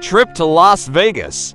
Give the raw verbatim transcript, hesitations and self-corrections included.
Trip to Las Vegas.